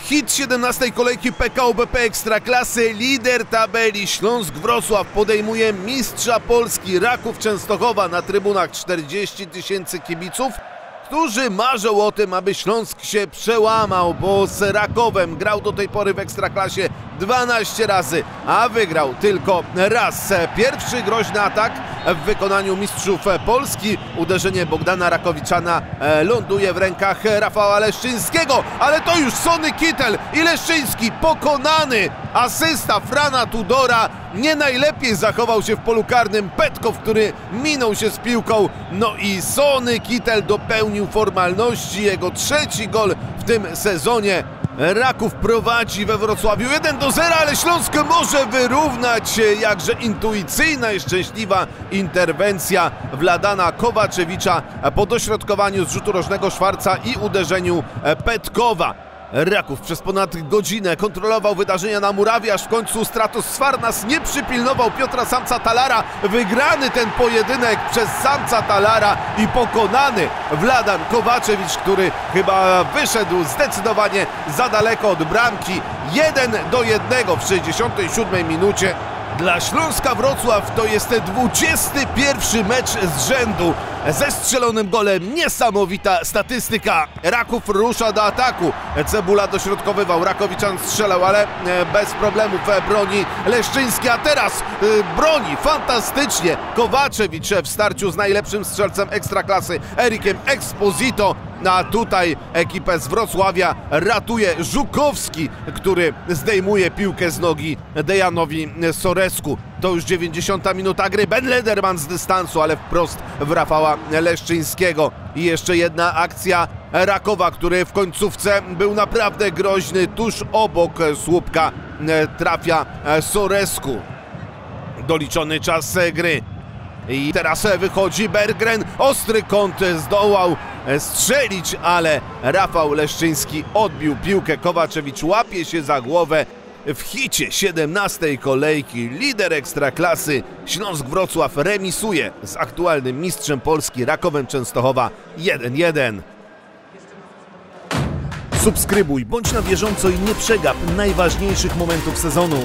Hit 17. kolejki PKO BP Ekstraklasy, lider tabeli Śląsk Wrocław podejmuje mistrza Polski Raków Częstochowa. Na trybunach 40 000 kibiców, którzy marzą o tym, aby Śląsk się przełamał, bo z Rakowem grał do tej pory w Ekstraklasie 12 razy, a wygrał tylko raz. Pierwszy groźny atak w wykonaniu mistrzów Polski. Uderzenie Bogdana Racovițana ląduje w rękach Rafała Leszczyńskiego, ale to już Sony Kittel i Leszczyński pokonany. Asysta Frana Tudora. Nie najlepiej zachował się w polu karnym Petkov, który minął się z piłką. No i Sony Kittel dopełnił formalności. Jego trzeci gol w tym sezonie. Raków prowadzi we Wrocławiu 1-0, ale Śląsk może wyrównać. Jakże intuicyjna i szczęśliwa interwencja Vladana Kovačevića po dośrodkowaniu z rzutu rożnego Szwarca i uderzeniu Petkowa. Raków przez ponad godzinę kontrolował wydarzenia na murawie, aż w końcu Stratos Sfarnas nie przypilnował Piotra Samca Talara. Wygrany ten pojedynek przez Samca Talara i pokonany Vladan Kovačević, który chyba wyszedł zdecydowanie za daleko od bramki. 1-1 w 67 minucie. Dla Śląska Wrocław to jest 21 mecz z rzędu ze strzelonym golem. Niesamowita statystyka. Raków rusza do ataku. Cebula dośrodkowywał, Racovițan strzelał, ale bez problemów broni Leszczyński. A teraz broni fantastycznie Kovačević w starciu z najlepszym strzelcem Ekstraklasy Erikiem Exposito. A tutaj ekipę z Wrocławia ratuje Żukowski, który zdejmuje piłkę z nogi Dejanowi Sorescu. To już 90. minuta gry. Ben Lederman z dystansu, ale wprost w Rafała Leszczyńskiego. I jeszcze jedna akcja Rakowa, który w końcówce był naprawdę groźny. Tuż obok słupka trafia Sorescu. Doliczony czas gry. I teraz wychodzi Bergren. Ostry kąt zdołał strzelić, ale Rafał Leszczyński odbił piłkę. Kovačević łapie się za głowę. W hicie 17. kolejki lider Ekstraklasy Śląsk Wrocław remisuje z aktualnym mistrzem Polski Rakowem Częstochowa 1-1. Subskrybuj, bądź na bieżąco i nie przegap najważniejszych momentów sezonu.